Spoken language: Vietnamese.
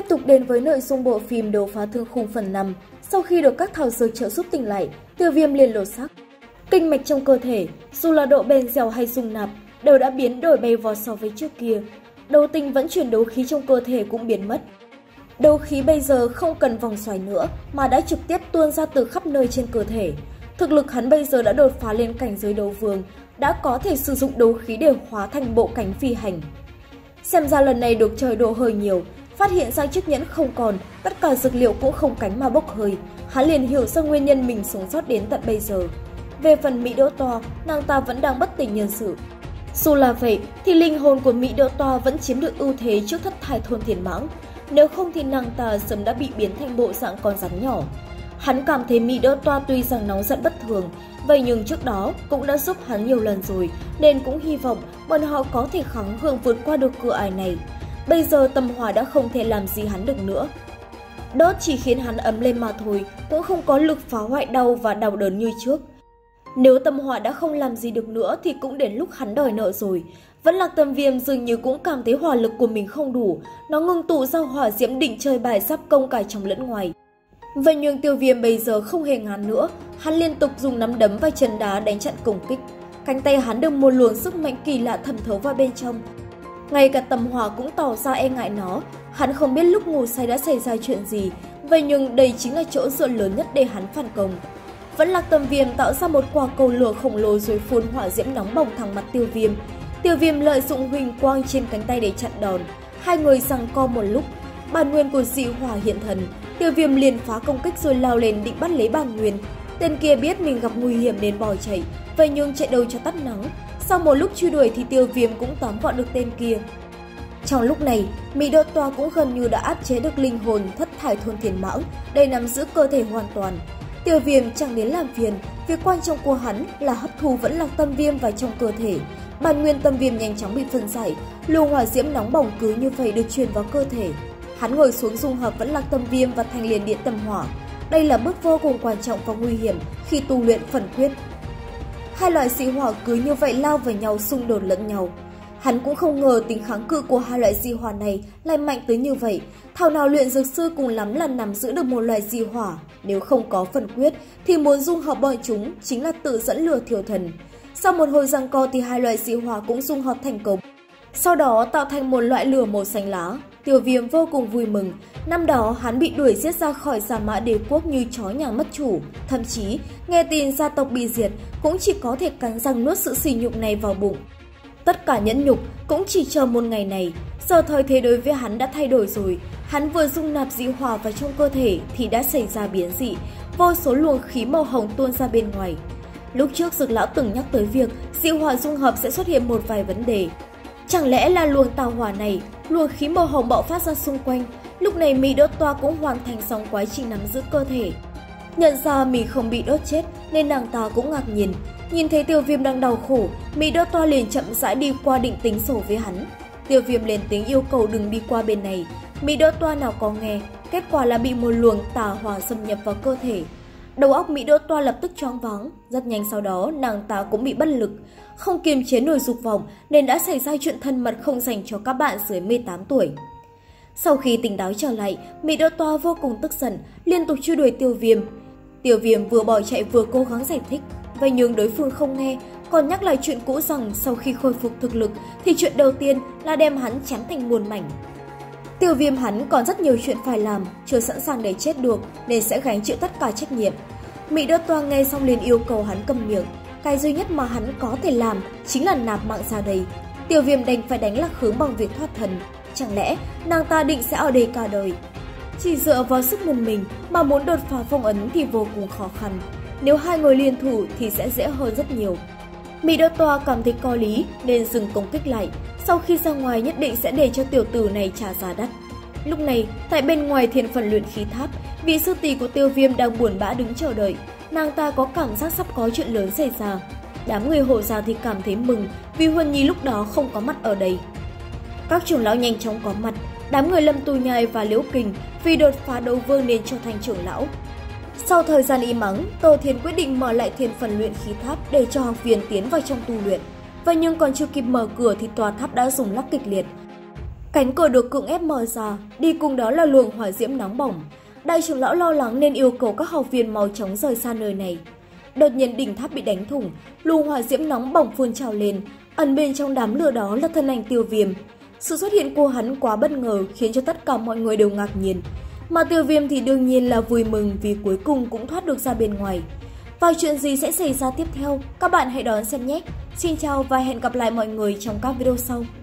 Tiếp tục đến với nội dung bộ phim Đấu Phá Thương Khung phần 5. Sau khi được các thảo dược trợ giúp tỉnh lại, Tiêu Viêm liền lộ sắc. Kinh mạch trong cơ thể, dù là độ bền dẻo hay dung nạp, đều đã biến đổi bay vọt so với trước kia. Đầu tình vẫn chuyển đấu khí trong cơ thể cũng biến mất. Đấu khí bây giờ không cần vòng xoáy nữa mà đã trực tiếp tuôn ra từ khắp nơi trên cơ thể. Thực lực hắn bây giờ đã đột phá lên cảnh giới đấu vương, đã có thể sử dụng đấu khí để hóa thành bộ cánh phi hành. Xem ra lần này được trời độ hơi nhiều, phát hiện ra chiếc nhẫn không còn, tất cả dược liệu cũng không cánh mà bốc hơi. Hắn liền hiểu ra nguyên nhân mình sống sót đến tận bây giờ. Về phần Mỹ Đỗ Toa, nàng ta vẫn đang bất tỉnh nhân sự. Dù là vậy, thì linh hồn của Mỹ Đỗ Toa vẫn chiếm được ưu thế trước thất thải thôn thiền mãng. Nếu không thì nàng ta sớm đã bị biến thành bộ dạng con rắn nhỏ. Hắn cảm thấy Mị Đỗ Toa tuy rằng nóng giận bất thường, vậy nhưng trước đó cũng đã giúp hắn nhiều lần rồi, nên cũng hy vọng bọn họ có thể kháng hưởng vượt qua được cửa ải này. Bây giờ Tâm Hòa đã không thể làm gì hắn được nữa. Đốt chỉ khiến hắn ấm lên mà thôi, cũng không có lực phá hoại đau và đau đớn như trước. Nếu Tâm Hòa đã không làm gì được nữa thì cũng đến lúc hắn đòi nợ rồi. Vẫn Lạc Tâm Viêm dường như cũng cảm thấy hỏa lực của mình không đủ, nó ngưng tụ ra hỏa diễm đỉnh trời bài giáp công cả trong lẫn ngoài. Vậy nhưng Tiêu Viêm bây giờ không hề ngán nữa, hắn liên tục dùng nắm đấm và chân đá đánh chặn công kích. Cánh tay hắn được một luồng sức mạnh kỳ lạ thẩm thấu vào bên trong. Ngay cả Tâm Hòa cũng tỏ ra e ngại nó, hắn không biết lúc ngủ say đã xảy ra chuyện gì, vậy nhưng đây chính là chỗ dựa lớn nhất để hắn phản công. Vẫn Lạc Tâm Viêm tạo ra một quả cầu lửa khổng lồ rồi phun hỏa diễm nóng bỏng thẳng mặt Tiêu Viêm. Tiêu Viêm lợi dụng huỳnh quang trên cánh tay để chặn đòn, hai người giằng co một lúc. Bản nguyên của dị hỏa hiện thần, Tiêu Viêm liền phá công kích rồi lao lên định bắt lấy bản nguyên. Tên kia biết mình gặp nguy hiểm nên bỏ chạy, vậy nhưng chạy đâu cho tắt nắng. Sau một lúc truy đuổi thì Tiêu Viêm cũng tóm gọn được tên kia. Trong lúc này, Mị Đột Tòa cũng gần như đã áp chế được linh hồn thất thải thôn thiên mãng, đây nắm giữ cơ thể hoàn toàn. Tiêu Viêm chẳng đến làm phiền, việc quan trọng của hắn là hấp thu Vẫn Lạc Tâm Viêm vào trong cơ thể. Bản nguyên Tâm Viêm nhanh chóng bị phân giải, luồng hỏa diễm nóng bỏng cứ như vậy được truyền vào cơ thể. Hắn ngồi xuống dung hợp Vẫn Lạc Tâm Viêm và thành liền điện tâm hỏa. Đây là bước vô cùng quan trọng và nguy hiểm khi tu luyện phần quyết. Hai loại dị hỏa cứ như vậy lao vào nhau xung đột lẫn nhau. Hắn cũng không ngờ tính kháng cự của hai loại dị hỏa này lại mạnh tới như vậy. Thảo nào luyện dược sư cùng lắm là nắm giữ được một loại dị hỏa, nếu không có phần quyết thì muốn dung hợp bọn chúng chính là tự dẫn lửa thiêu thần. Sau một hồi giằng co thì hai loại dị hỏa cũng dung hợp thành công, sau đó tạo thành một loại lửa màu xanh lá. Tiêu Viêm vô cùng vui mừng, năm đó hắn bị đuổi giết ra khỏi Giả Mã Đế Quốc như chó nhà mất chủ, thậm chí nghe tin gia tộc bị diệt cũng chỉ có thể cắn răng nuốt sự sỉ nhục này vào bụng. Tất cả nhẫn nhục cũng chỉ chờ một ngày này, giờ thời thế đối với hắn đã thay đổi rồi, hắn vừa dung nạp dị hỏa vào trong cơ thể thì đã xảy ra biến dị, vô số luồng khí màu hồng tuôn ra bên ngoài. Lúc trước Dược Lão từng nhắc tới việc dị hỏa dung hợp sẽ xuất hiện một vài vấn đề. Chẳng lẽ là luồng tà hỏa này, luồng khí màu hồng bạo phát ra xung quanh. Lúc này Mị Đỗ Toa cũng hoàn thành xong quá trình nắm giữ cơ thể. Nhận ra mình không bị đốt chết nên nàng ta cũng ngạc nhiên. Nhìn thấy Tiêu Viêm đang đau khổ, Mị Đỗ Toa liền chậm rãi đi qua định tính sổ với hắn. Tiêu Viêm lên tiếng yêu cầu đừng đi qua bên này. Mị Đỗ Toa nào có nghe, kết quả là bị một luồng tà hỏa xâm nhập vào cơ thể. Đầu óc Mị Đỗ Toa lập tức choáng váng, rất nhanh sau đó nàng ta cũng bị bất lực, không kiềm chế nổi dục vọng nên đã xảy ra chuyện thân mật không dành cho các bạn dưới 18 tuổi. Sau khi tỉnh táo trở lại, Mị Đỗ Toa vô cùng tức giận, liên tục truy đuổi Tiêu Viêm. Tiêu Viêm vừa bỏ chạy vừa cố gắng giải thích, vậy nhưng đối phương không nghe, còn nhắc lại chuyện cũ rằng sau khi khôi phục thực lực thì chuyện đầu tiên là đem hắn chém thành muôn mảnh. Tiêu Viêm hắn còn rất nhiều chuyện phải làm, chưa sẵn sàng để chết được nên sẽ gánh chịu tất cả trách nhiệm. Mị Đỗ Toa nghe xong liền yêu cầu hắn câm miệng. Cái duy nhất mà hắn có thể làm chính là nạp mạng ra đây. Tiêu Viêm đành phải đánh lạc hướng bằng việc thoát thần. Chẳng lẽ nàng ta định sẽ ở đây cả đời? Chỉ dựa vào sức một mình mà muốn đột phá phong ấn thì vô cùng khó khăn. Nếu hai người liên thủ thì sẽ dễ hơn rất nhiều. Mị Đỗ Toa cảm thấy có lý nên dừng công kích lại. Sau khi ra ngoài nhất định sẽ để cho tiểu tử này trả giá đắt. Lúc này, tại bên ngoài Thiên Phần Luyện Khí Tháp, vị sư tỷ của Tiêu Viêm đang buồn bã đứng chờ đợi. Nàng ta có cảm giác sắp có chuyện lớn xảy ra. Đám người Hồ Gia thì cảm thấy mừng vì Huân Nhi lúc đó không có mặt ở đây. Các trưởng lão nhanh chóng có mặt. Đám người Lâm Tu Nhai và Liễu Kình vì đột phá đấu vương nên trở thành trưởng lão. Sau thời gian im ắng, Tô Thiên quyết định mở lại Thiên Phần Luyện Khí Tháp để cho học viên tiến vào trong tu luyện. Vậy nhưng còn chưa kịp mở cửa thì tòa tháp đã rung lắc kịch liệt. Cánh cửa được cưỡng ép mở ra, đi cùng đó là luồng hỏa diễm nóng bỏng. Đại trưởng lão lo lắng nên yêu cầu các học viên mau chóng rời xa nơi này. Đột nhiên đỉnh tháp bị đánh thủng, luồng hỏa diễm nóng bỏng phun trào lên, ẩn bên trong đám lửa đó là thân ảnh Tiêu Viêm. Sự xuất hiện của hắn quá bất ngờ khiến cho tất cả mọi người đều ngạc nhiên, mà Tiêu Viêm thì đương nhiên là vui mừng vì cuối cùng cũng thoát được ra bên ngoài. Và chuyện gì sẽ xảy ra tiếp theo, các bạn hãy đón xem nhé. Xin chào và hẹn gặp lại mọi người trong các video sau.